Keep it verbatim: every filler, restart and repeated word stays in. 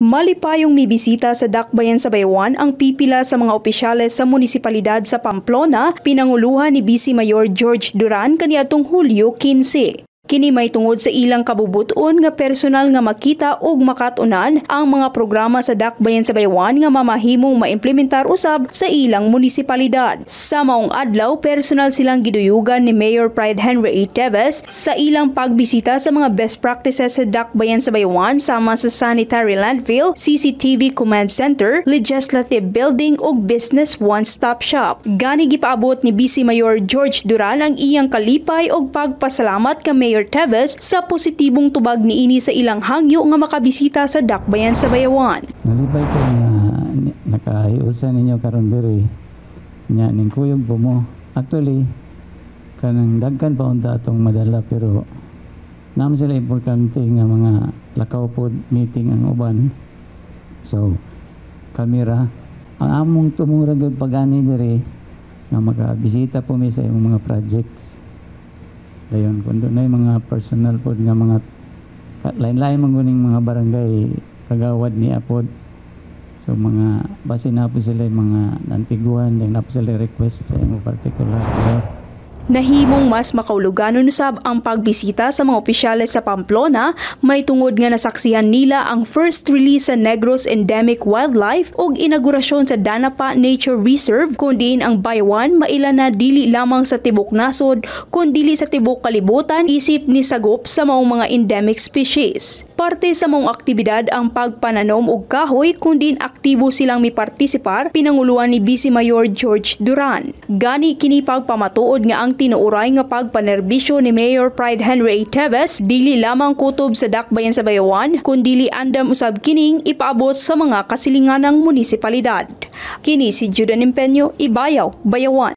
Malipayong may bisita sa dakbayan sa Bayawan ang pipila sa mga opisyales sa munisipalidad sa Pamplona, pinanguluhan ni Vice Mayor George Duran kaniadtong Hulyo labinlima. Kini may tungod sa ilang kabubuton nga personal nga makita ug makatunan ang mga programa sa dakbayan sa Bayawan nga mamahimong maimplementar usab sa ilang munisipalidad. Sa maong adlaw, personal silang giduyugan ni Mayor Pride Henry E Teves sa ilang pagbisita sa mga best practices sa dakbayan sa Bayawan sama sa sanitary landfill, C C T V command center, legislative building ug business one-stop shop. Gani gipaabot ni Vice Mayor George Duran ang iyang kalipay ug pagpasalamat ka Mayor Teves sa positibong tubag niini sa ilang hangyo nga makabisita sa dakbayan sa Bayawan. Nalibay ko nga nakaayusan ninyo karon diri nya ning kuyog po mo. Actually kanang dagkan pa unta atong madala pero naam sila importante nga mga lakaw pod meeting ang uban. So kamera ang among tumurag og pag-ani diri nga makabisita po mi sa imong mga projects. Dayon kun dunay mga personal pod nga mga lain-lain manguning mga barangay kagawad ni apod. So mga base na po sila mga nantiguan din na po sila request sa imong particular. Nahimong mas makauluganon usab ang pagbisita sa mga opisyales sa Pamplona, may tungod nga nasaksihan nila ang first release sa Negros Endemic Wildlife ug inaugurasyon sa Danapa Nature Reserve, kundiin ang Bayawan mailan na dili lamang sa tibok nasod kundili sa tibok kalibutan isip ni sagop sa maong mga endemic species. Parte sa maong aktibidad ang pagpananom og kahoy kundiin aktibo silang mipartisipar pinanguluan ni Vice Mayor George Duran. Gani kini pagpamatuod nga ang tinuuray nga pagpanerbisyo ni Mayor Pride Henry E Teves dili lamang kutob sa dakbayan sa Bayawan kundili andam usab kining ipaabot sa mga kasilinganang munisipalidad. Kini si Juden Empeño, Ibayaw, Bayawan.